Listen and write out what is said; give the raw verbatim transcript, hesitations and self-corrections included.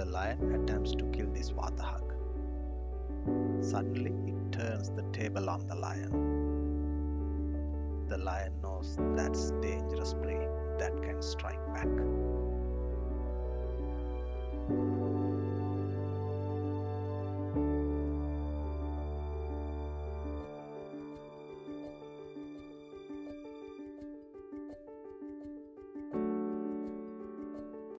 the lion attempts to kill this Vatahak. Suddenly, it turns the table on the lion. The lion knows that's dangerous prey that can strike back.